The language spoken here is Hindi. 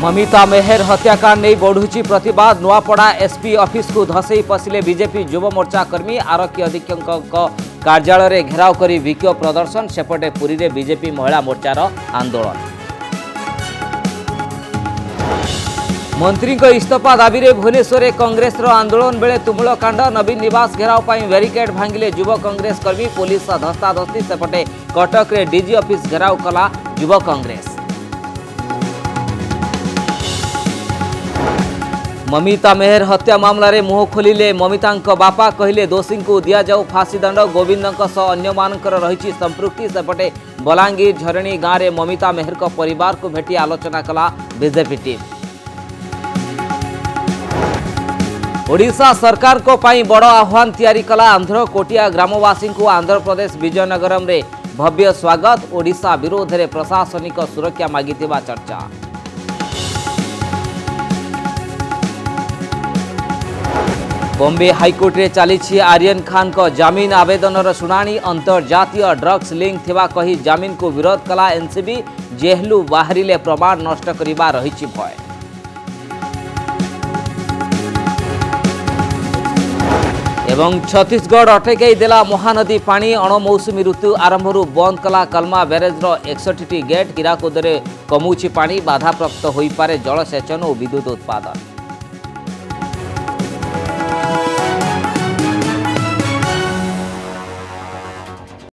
ममिता मेहर हत्याकांड नहीं बढ़ुची प्रतिवाद। नुआपड़ा एसपी ऑफिस को धसई पशिले बीजेपी युव मोर्चा कर्मी। आरक्षी अधीक्षक कार्यालय में घेराव करी विक्षोभ प्रदर्शन। सेपटे पुरी में बीजेपी महिला मोर्चार आंदोलन। मंत्री को इस्तफा दाबी रे भुवनेश्वर में कांग्रेस आंदोलन बेले तुमुल कांड। नवीन निवास घेराव पर बैरिकेड भांगिले युव कांग्रेस कर्मी। पुलिस धस्ताधस्ती। सेपटे कटक रे डीजी ऑफिस घेराव कला युव कांग्रेस। ममिता मेहर हत्या मामला रे मुह खोलिले ममितांक बापा। कहिले दोषी को दिया जाऊ फांसी दंड। गोविंदंक सह अन्य मानकर रहिछि संपृक्ति। सेपटे बलांगीर झरणी गाँव में ममिता मेहर को परिवार को भेटी आलोचना कला बीजेपी टीम। ओडिशा सरकार को पाई बड़ आह्वान तैयारी कला आंध्र। कोटिया ग्रामवासी को आंध्र प्रदेश विजयनगरम में भव्य स्वागत। ओडिशा विरोध रे प्रशासनिक सुरक्षा मागितिबा चर्चा। बॉम्बे हाइकोर्ट रे चली आर्यन खान को जमीन आवेदनर शुणाणी। अंतर्जातीय ड्रग्स लिंक थिवा कही जमीन को विरोध कला एनसीबी। जेहलू बाहरिले प्रमाण नष्ट करिबा रहिछि भय। एवं छत्तीसगढ़ अटकई देला महानदी पानी। अणमौसुमी ऋतु आरंभरू बंद कला कलमा ब्यारेजर 61टी गेट। हीराकुदे कमुछि पानी। बाधाप्राप्त होई पारे जलसेचन और विद्युत उत्पादन।